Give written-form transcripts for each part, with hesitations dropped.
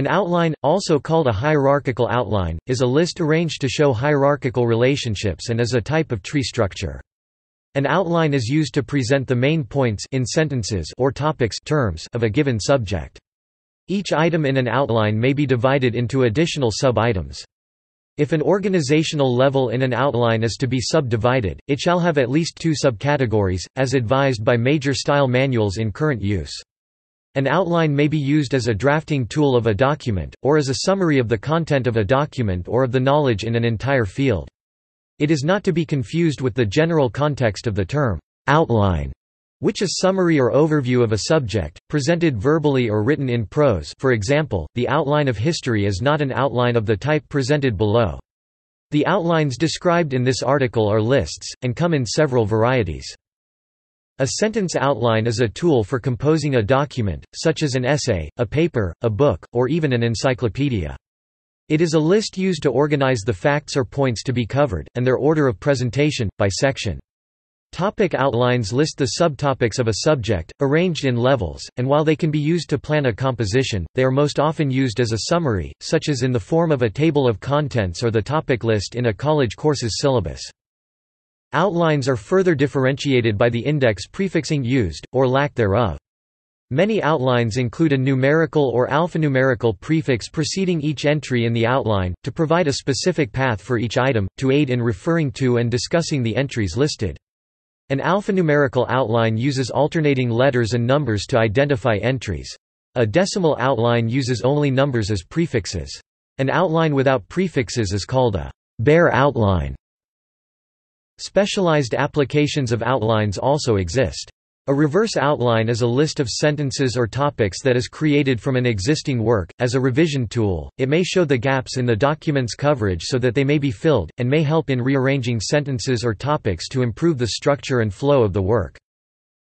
An outline, also called a hierarchical outline, is a list arranged to show hierarchical relationships and is a type of tree structure. An outline is used to present the main points in sentences or topics terms of a given subject. Each item in an outline may be divided into additional sub-items. If an organizational level in an outline is to be subdivided, it shall have at least two subcategories, as advised by major style manuals in current use. An outline may be used as a drafting tool of a document, or as a summary of the content of a document or of the knowledge in an entire field. It is not to be confused with the general context of the term, outline, which is summary or overview of a subject, presented verbally or written in prose. For example, the outline of history is not an outline of the type presented below. The outlines described in this article are lists, and come in several varieties. A sentence outline is a tool for composing a document, such as an essay, a paper, a book, or even an encyclopedia. It is a list used to organize the facts or points to be covered, and their order of presentation, by section. Topic outlines list the subtopics of a subject, arranged in levels, and while they can be used to plan a composition, they are most often used as a summary, such as in the form of a table of contents or the topic list in a college course's syllabus. Outlines are further differentiated by the index prefixing used, or lack thereof. Many outlines include a numerical or alphanumerical prefix preceding each entry in the outline, to provide a specific path for each item, to aid in referring to and discussing the entries listed. An alphanumerical outline uses alternating letters and numbers to identify entries. A decimal outline uses only numbers as prefixes. An outline without prefixes is called a bare outline. Specialized applications of outlines also exist. A reverse outline is a list of sentences or topics that is created from an existing work. As a revision tool, it may show the gaps in the document's coverage so that they may be filled, and may help in rearranging sentences or topics to improve the structure and flow of the work.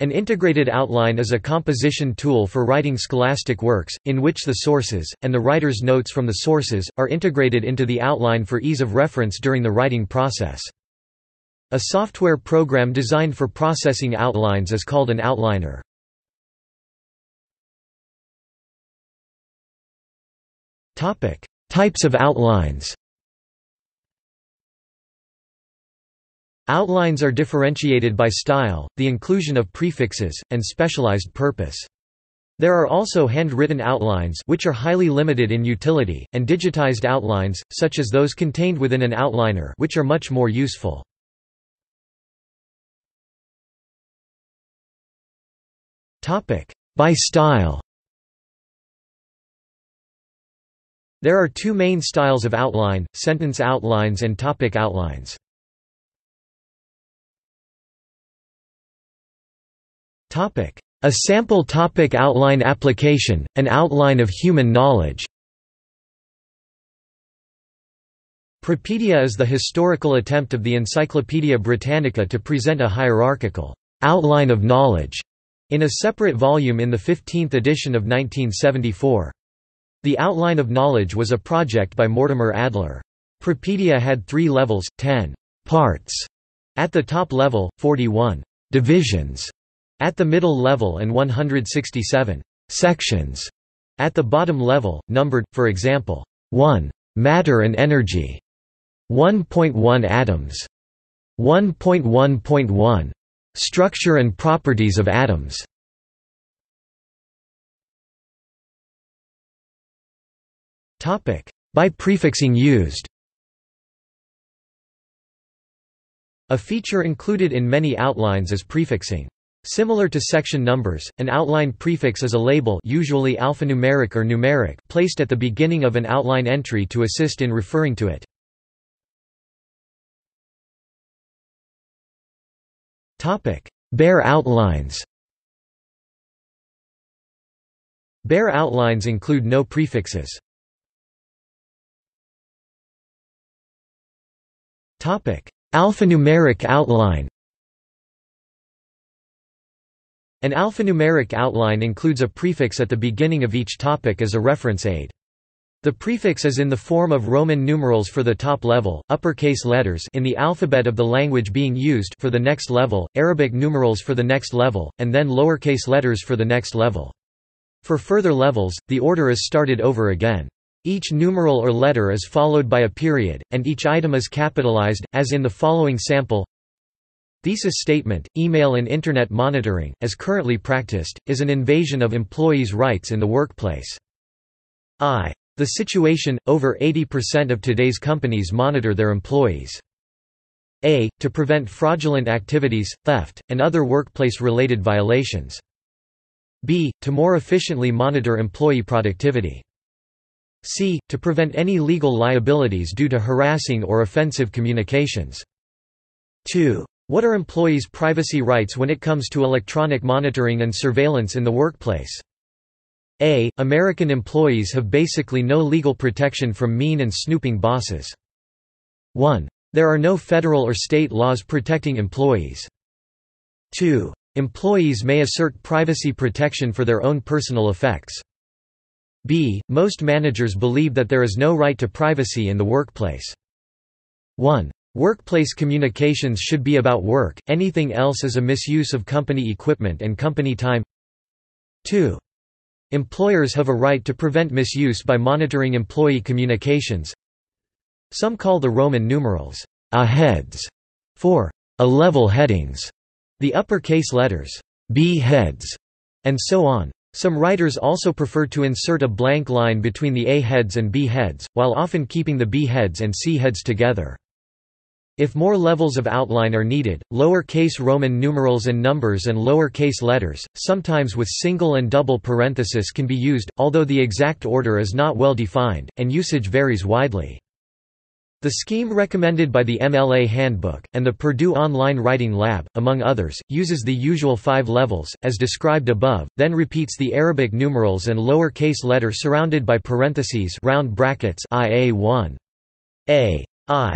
An integrated outline is a composition tool for writing scholastic works, in which the sources, and the writer's notes from the sources, are integrated into the outline for ease of reference during the writing process. A software program designed for processing outlines is called an outliner. Topic: Types of outlines. Outlines are differentiated by style, the inclusion of prefixes, and specialized purpose. There are also handwritten outlines, which are highly limited in utility, and digitized outlines, such as those contained within an outliner, which are much more useful. By style. There are two main styles of outline, sentence outlines and topic outlines. A sample topic outline application, an outline of human knowledge. Propedia is the historical attempt of the Encyclopedia Britannica to present a hierarchical outline of knowledge in a separate volume in the 15th edition of 1974. The Outline of Knowledge was a project by Mortimer Adler. Propedia had three levels, 10 parts at the top level, 41 divisions at the middle level and 167 sections at the bottom level, numbered, for example, 1. Matter and Energy, 1.1 Atoms, 1.1.1. Structure and properties of atoms. Topic: By prefixing used. A feature included in many outlines is prefixing. Similar to section numbers, an outline prefix is a label, usually alphanumeric or numeric, placed at the beginning of an outline entry to assist in referring to it. Bare outlines. Bare outlines include no prefixes. Alphanumeric outline. An alphanumeric outline includes a prefix at the beginning of each topic as a reference aid. The prefix is in the form of Roman numerals for the top level, uppercase letters in the alphabet of the language being used for the next level, Arabic numerals for the next level, and then lowercase letters for the next level. For further levels, the order is started over again. Each numeral or letter is followed by a period, and each item is capitalized, as in the following sample. Thesis statement, email and Internet monitoring, as currently practiced, is an invasion of employees' rights in the workplace. I. The situation, over 80% of today's companies monitor their employees. A. To prevent fraudulent activities, theft, and other workplace-related violations. B. To more efficiently monitor employee productivity. C. To prevent any legal liabilities due to harassing or offensive communications. 2. What are employees' privacy rights when it comes to electronic monitoring and surveillance in the workplace? A. American employees have basically no legal protection from mean and snooping bosses. 1. There are no federal or state laws protecting employees. 2. Employees may assert privacy protection for their own personal effects. B. Most managers believe that there is no right to privacy in the workplace. 1. Workplace communications should be about work, anything else is a misuse of company equipment and company time. 2. Employers have a right to prevent misuse by monitoring employee communications. Some call the Roman numerals "a-heads" for "a-level headings", the uppercase letters "b-heads", and so on. Some writers also prefer to insert a blank line between the A-heads and B-heads, while often keeping the B-heads and C-heads together. If more levels of outline are needed, lowercase Roman numerals and numbers and lowercase letters, sometimes with single and double parentheses, can be used, although the exact order is not well defined, and usage varies widely. The scheme recommended by the MLA Handbook, and the Purdue Online Writing Lab, among others, uses the usual 5 levels, as described above, then repeats the Arabic numerals and lowercase letter surrounded by parentheses round brackets IA1, AI1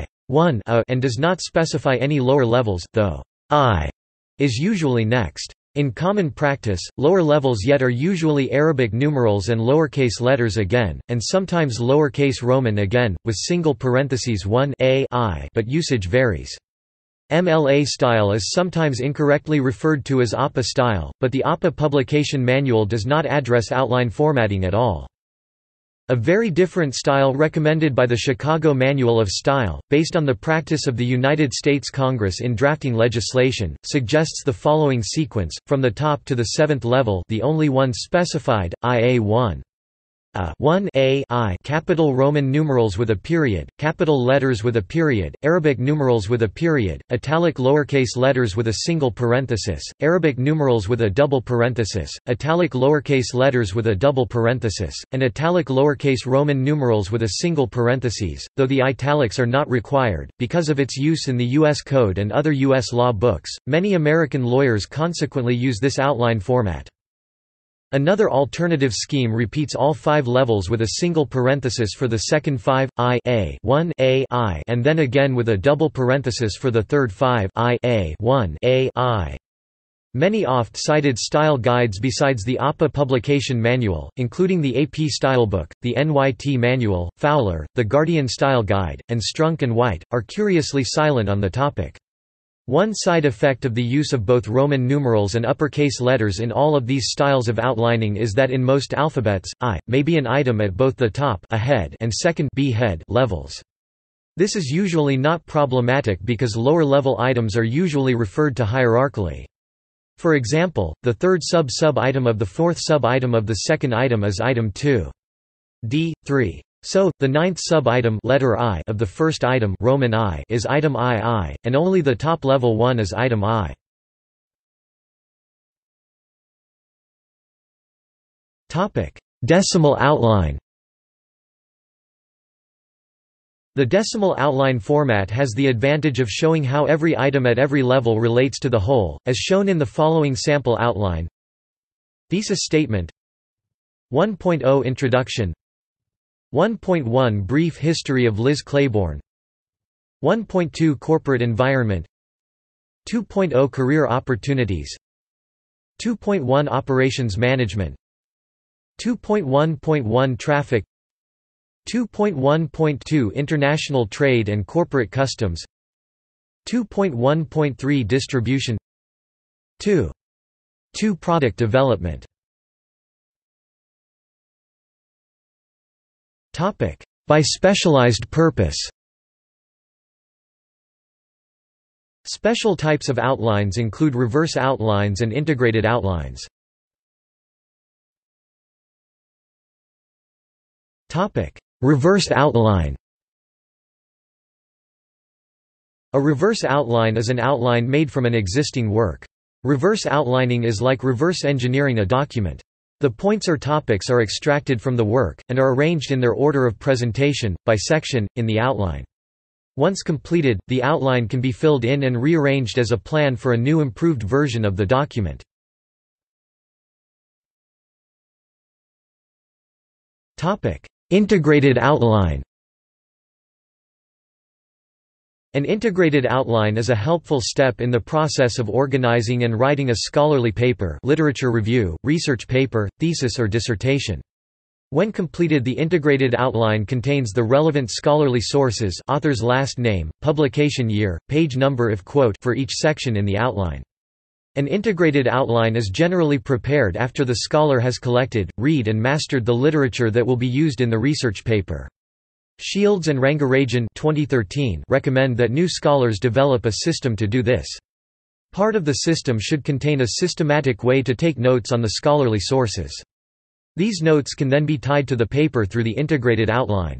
and does not specify any lower levels, though I is usually next. In common practice, lower levels yet are usually Arabic numerals and lowercase letters again, and sometimes lowercase Roman again, with single parentheses 1 a-i, but usage varies. MLA style is sometimes incorrectly referred to as APA style, but the APA publication manual does not address outline formatting at all. A very different style recommended by the Chicago Manual of Style, based on the practice of the United States Congress in drafting legislation, suggests the following sequence, from the top to the 7th level, the only one specified, IA1. A1 A-I, capital Roman numerals with a period, capital letters with a period, Arabic numerals with a period, italic lowercase letters with a single parenthesis, Arabic numerals with a double parenthesis, italic lowercase letters with a double parenthesis, and italic lowercase Roman numerals with a single parenthesis, though the italics are not required. Because of its use in the U.S. Code and other U.S. law books, many American lawyers consequently use this outline format. Another alternative scheme repeats all 5 levels with a single parenthesis for the second 5, IA1 AI, and then again with a double parenthesis for the third 5, IA1 AI. Many oft-cited style guides besides the APA publication manual, including the AP Stylebook, the NYT Manual, Fowler, the Guardian Style Guide, and Strunk and White, are curiously silent on the topic. One side effect of the use of both Roman numerals and uppercase letters in all of these styles of outlining is that in most alphabets, I may be an item at both the top ahead and second b-head levels. This is usually not problematic because lower-level items are usually referred to hierarchically. For example, the third sub-sub-item of the fourth sub-item of the second item is item 2. D3. So, the ninth sub-item letter I of the first item Roman I is item II, and only the top level one is item I. Decimal outline. The decimal outline format has the advantage of showing how every item at every level relates to the whole, as shown in the following sample outline. Thesis statement 1.0 Introduction 1.1 Brief History of Liz Claiborne 1.2 Corporate Environment 2.0 Career Opportunities 2.1 Operations Management 2.1.1 Traffic 2.1.2 International Trade and Corporate Customs 2.1.3 Distribution 2.2 Product Development By specialized purpose. Special types of outlines include reverse outlines and integrated outlines. Reverse outline. A reverse outline is an outline made from an existing work. Reverse outlining is like reverse engineering a document. The points or topics are extracted from the work, and are arranged in their order of presentation, by section, in the outline. Once completed, the outline can be filled in and rearranged as a plan for a new improved version of the document. Integrated outline. An integrated outline is a helpful step in the process of organizing and writing a scholarly paper, literature review, research paper, thesis or dissertation. When completed, the integrated outline contains the relevant scholarly sources, author's last name, publication year, page number if quote for each section in the outline. An integrated outline is generally prepared after the scholar has collected, read and mastered the literature that will be used in the research paper. Shields and Rangarajan 2013 recommend that new scholars develop a system to do this. Part of the system should contain a systematic way to take notes on the scholarly sources. These notes can then be tied to the paper through the integrated outline.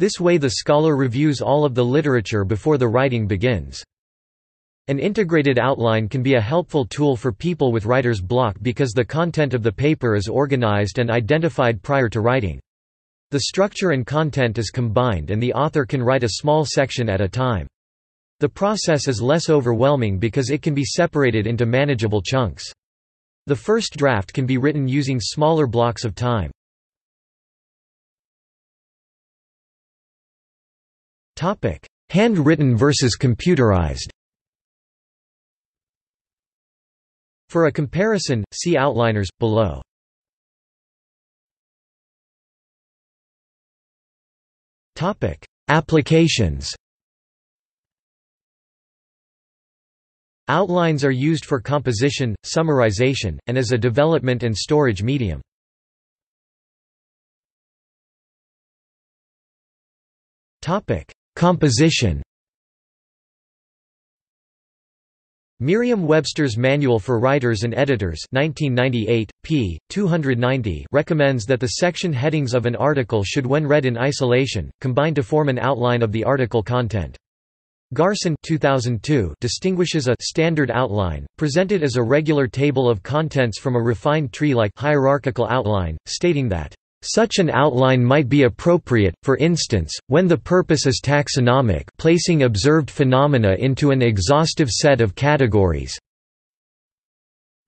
This way the scholar reviews all of the literature before the writing begins. An integrated outline can be a helpful tool for people with writer's block because the content of the paper is organized and identified prior to writing. The structure and content is combined and the author can write a small section at a time. The process is less overwhelming because it can be separated into manageable chunks. The first draft can be written using smaller blocks of time. Topic: Handwritten versus computerized. For a comparison, see outliners below. Topic: Applications. Outlines are used for composition, summarization, and as a development and storage medium. Topic: Composition. Merriam-Webster's Manual for Writers and Editors 1998, p. 290 recommends that the section headings of an article should, when read in isolation, combine to form an outline of the article content. Garson 2002 distinguishes a «standard outline», presented as a regular table of contents from a refined tree-like hierarchical outline, stating that such an outline might be appropriate, for instance, when the purpose is taxonomic, placing observed phenomena into an exhaustive set of categories.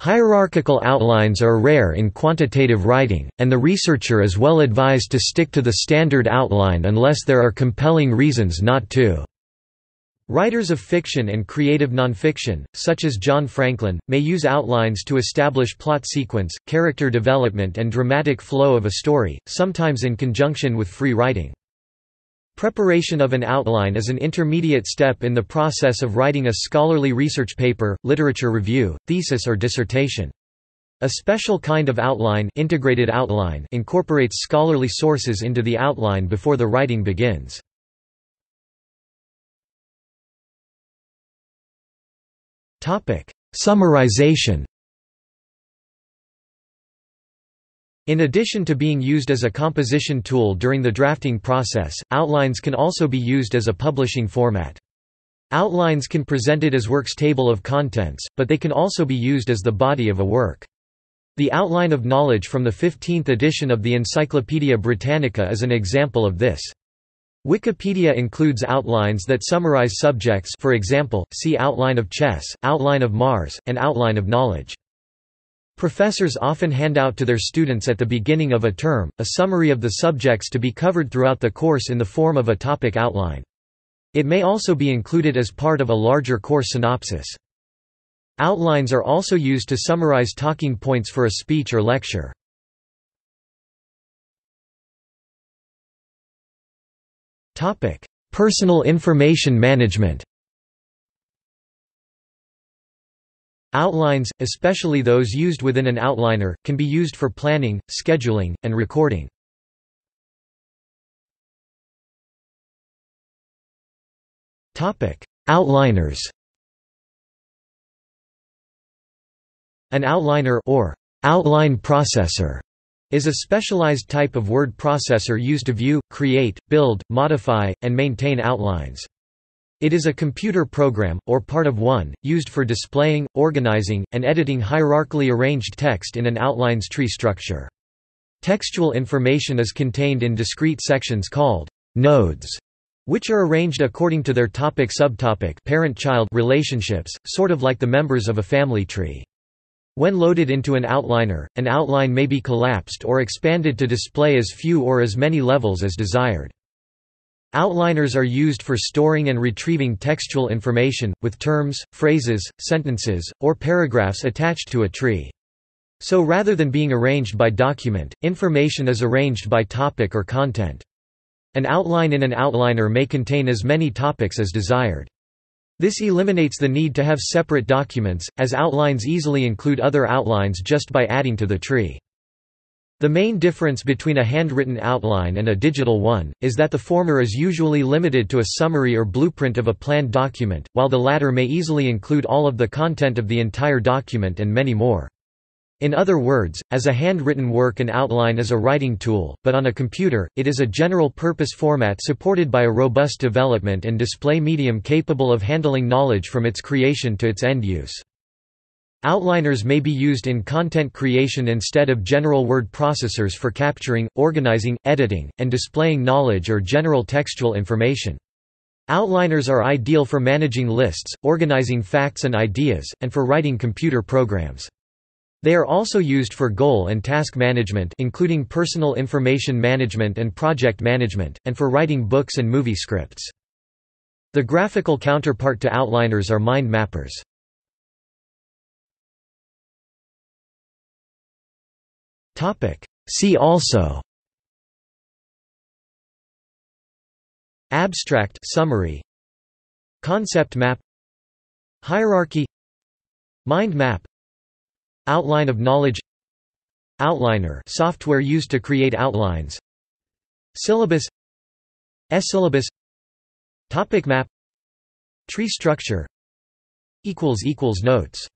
Hierarchical outlines are rare in quantitative writing, and the researcher is well advised to stick to the standard outline unless there are compelling reasons not to. Writers of fiction and creative nonfiction, such as John Franklin, may use outlines to establish plot sequence, character development and dramatic flow of a story, sometimes in conjunction with free writing. Preparation of an outline is an intermediate step in the process of writing a scholarly research paper, literature review, thesis or dissertation. A special kind of outline, integrated outline, incorporates scholarly sources into the outline before the writing begins. Summarization. In addition to being used as a composition tool during the drafting process, outlines can also be used as a publishing format. Outlines can be presented as work's table of contents, but they can also be used as the body of a work. The Outline of Knowledge from the 15th edition of the Encyclopedia Britannica is an example of this. Wikipedia includes outlines that summarize subjects, for example, see Outline of Chess, Outline of Mars, and Outline of Knowledge. Professors often hand out to their students at the beginning of a term, a summary of the subjects to be covered throughout the course in the form of a topic outline. It may also be included as part of a larger course synopsis. Outlines are also used to summarize talking points for a speech or lecture. Personal information management. Outlines, especially those used within an outliner, can be used for planning, scheduling, and recording. Outliners. An outliner or outline processor is a specialized type of word processor used to view, create, build, modify, and maintain outlines. It is a computer program, or part of one, used for displaying, organizing, and editing hierarchically arranged text in an outline's tree structure. Textual information is contained in discrete sections called nodes, which are arranged according to their topic-subtopic parent-child relationships, sort of like the members of a family tree. When loaded into an outliner, an outline may be collapsed or expanded to display as few or as many levels as desired. Outliners are used for storing and retrieving textual information, with terms, phrases, sentences, or paragraphs attached to a tree. So rather than being arranged by document, information is arranged by topic or content. An outline in an outliner may contain as many topics as desired. This eliminates the need to have separate documents, as outlines easily include other outlines just by adding to the tree. The main difference between a handwritten outline and a digital one is that the former is usually limited to a summary or blueprint of a planned document, while the latter may easily include all of the content of the entire document and many more. In other words, as a handwritten work, an outline is a writing tool, but on a computer, it is a general-purpose format supported by a robust development and display medium capable of handling knowledge from its creation to its end use. Outliners may be used in content creation instead of general word processors for capturing, organizing, editing, and displaying knowledge or general textual information. Outliners are ideal for managing lists, organizing facts and ideas, and for writing computer programs. They are also used for goal and task management, including personal information management and project management, and for writing books and movie scripts. The graphical counterpart to outliners are mind mappers. See also: abstract summary, concept map, hierarchy, mind map, outline of knowledge, outliner, software used to create outlines, syllabus, e-syllabus, topic map, tree structure. Notes.